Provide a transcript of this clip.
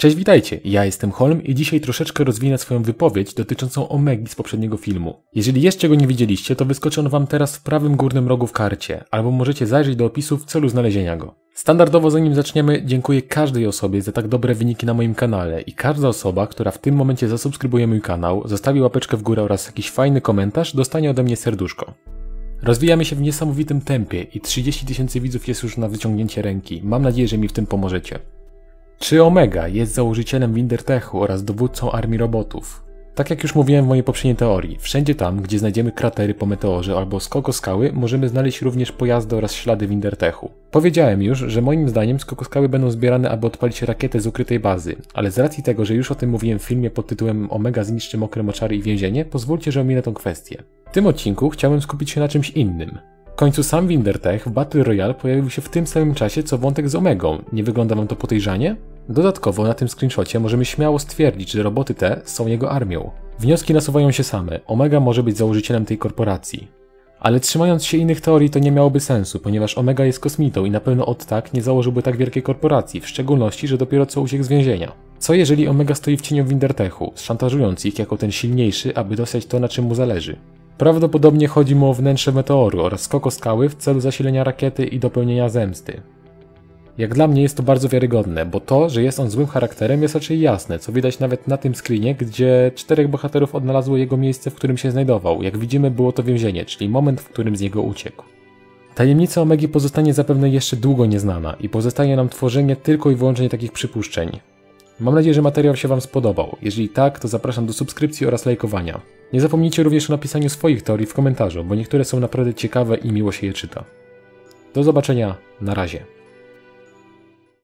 Cześć, witajcie, ja jestem Holm i dzisiaj troszeczkę rozwinę swoją wypowiedź dotyczącą Omegi z poprzedniego filmu. Jeżeli jeszcze go nie widzieliście, to wyskoczy on wam teraz w prawym górnym rogu w karcie, albo możecie zajrzeć do opisu w celu znalezienia go. Standardowo zanim zaczniemy, dziękuję każdej osobie za tak dobre wyniki na moim kanale i każda osoba, która w tym momencie zasubskrybuje mój kanał, zostawi łapeczkę w górę oraz jakiś fajny komentarz, dostanie ode mnie serduszko. Rozwijamy się w niesamowitym tempie i 30 000 widzów jest już na wyciągnięcie ręki. Mam nadzieję, że mi w tym pomożecie. Czy Omega jest założycielem Vindertechu oraz dowódcą armii robotów? Tak jak już mówiłem w mojej poprzedniej teorii, wszędzie tam, gdzie znajdziemy kratery po meteorze albo skokoskały, możemy znaleźć również pojazdy oraz ślady Vindertechu. Powiedziałem już, że moim zdaniem skokoskały będą zbierane, aby odpalić rakietę z ukrytej bazy, ale z racji tego, że już o tym mówiłem w filmie pod tytułem Omega zniszczy mokre moczary i więzienie, pozwólcie, że ominę tą kwestię. W tym odcinku chciałem skupić się na czymś innym. W końcu sam Vindertech w Battle Royale pojawił się w tym samym czasie co wątek z Omegą, nie wygląda wam to podejrzanie? Dodatkowo na tym screenshocie możemy śmiało stwierdzić, że roboty te są jego armią. Wnioski nasuwają się same, Omega może być założycielem tej korporacji. Ale trzymając się innych teorii to nie miałoby sensu, ponieważ Omega jest kosmitą i na pewno od tak nie założyłby tak wielkiej korporacji, w szczególności, że dopiero co uciekł z więzienia. Co jeżeli Omega stoi w cieniu Vindertechu, szantażując ich jako ten silniejszy, aby dostać to, na czym mu zależy? Prawdopodobnie chodzi mu o wnętrze meteoru oraz skokoskały w celu zasilenia rakiety i dopełnienia zemsty. Jak dla mnie jest to bardzo wiarygodne, bo to, że jest on złym charakterem jest raczej jasne, co widać nawet na tym screenie, gdzie 4 bohaterów odnalazło jego miejsce, w którym się znajdował. Jak widzimy było to więzienie, czyli moment, w którym z niego uciekł. Tajemnica Omegi pozostanie zapewne jeszcze długo nieznana i pozostaje nam tworzenie tylko i wyłącznie takich przypuszczeń. Mam nadzieję, że materiał się wam spodobał. Jeżeli tak, to zapraszam do subskrypcji oraz lajkowania. Nie zapomnijcie również o napisaniu swoich teorii w komentarzu, bo niektóre są naprawdę ciekawe i miło się je czyta. Do zobaczenia, na razie.